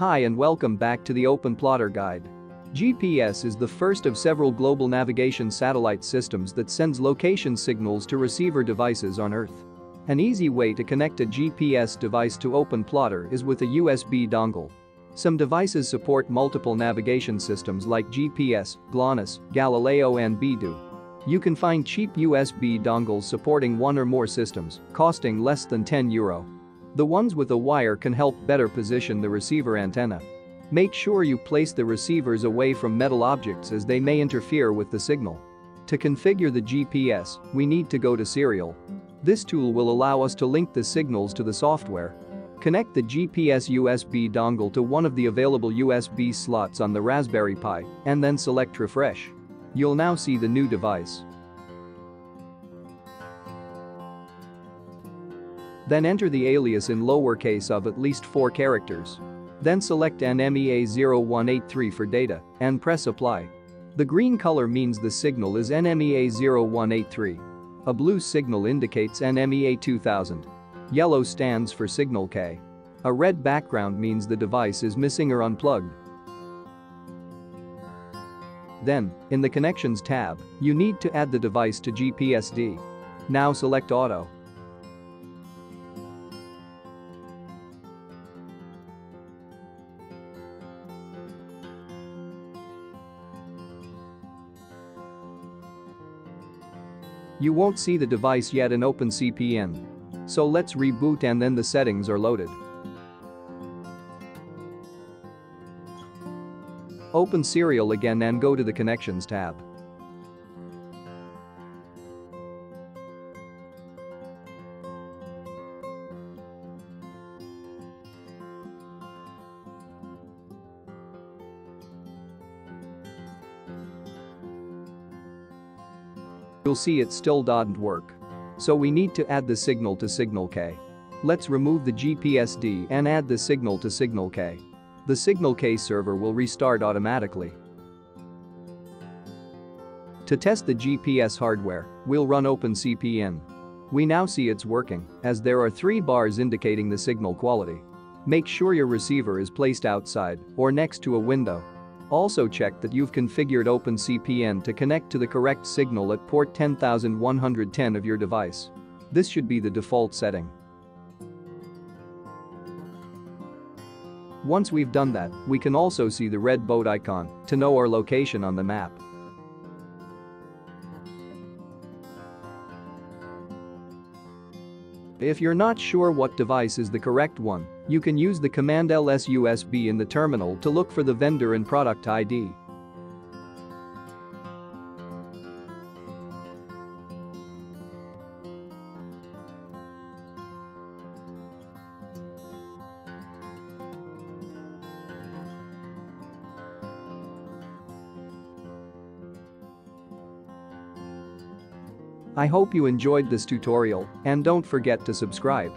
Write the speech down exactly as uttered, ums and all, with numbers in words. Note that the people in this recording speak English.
Hi and welcome back to the OpenPlotter guide. G P S is the first of several global navigation satellite systems that sends location signals to receiver devices on Earth. An easy way to connect a G P S device to OpenPlotter is with a U S B dongle. Some devices support multiple navigation systems like G P S, GLONASS, Galileo and BeiDou. You can find cheap U S B dongles supporting one or more systems, costing less than ten euro. The ones with a wire can help better position the receiver antenna. Make sure you place the receivers away from metal objects as they may interfere with the signal. To configure the G P S, we need to go to Serial. This tool will allow us to link the signals to the software. Connect the G P S U S B dongle to one of the available U S B slots on the Raspberry Pi and then select Refresh. You'll now see the new device. Then enter the alias in lowercase of at least four characters. Then select N M E A zero one eight three for data and press apply. The green color means the signal is N M E A zero one eight three. A blue signal indicates N M E A two thousand. Yellow stands for Signal K. A red background means the device is missing or unplugged. Then, in the Connections tab, you need to add the device to G P S D. Now select Auto. You won't see the device yet in OpenCPN. So let's reboot and then the settings are loaded. Open Serial again and go to the Connections tab. You'll see it still doesn't work. So we need to add the signal to Signal K. Let's remove the G P S D and add the signal to Signal K. The Signal K server will restart automatically. To test the G P S hardware, we'll run OpenCPN. We now see it's working, as there are three bars indicating the signal quality. Make sure your receiver is placed outside or next to a window. Also check that you've configured OpenCPN to connect to the correct signal at port ten thousand one hundred ten of your device. This should be the default setting. Once we've done that, we can also see the red boat icon to know our location on the map. If you're not sure what device is the correct one, you can use the command L S U S B in the terminal to look for the vendor and product I D. I hope you enjoyed this tutorial, and don't forget to subscribe.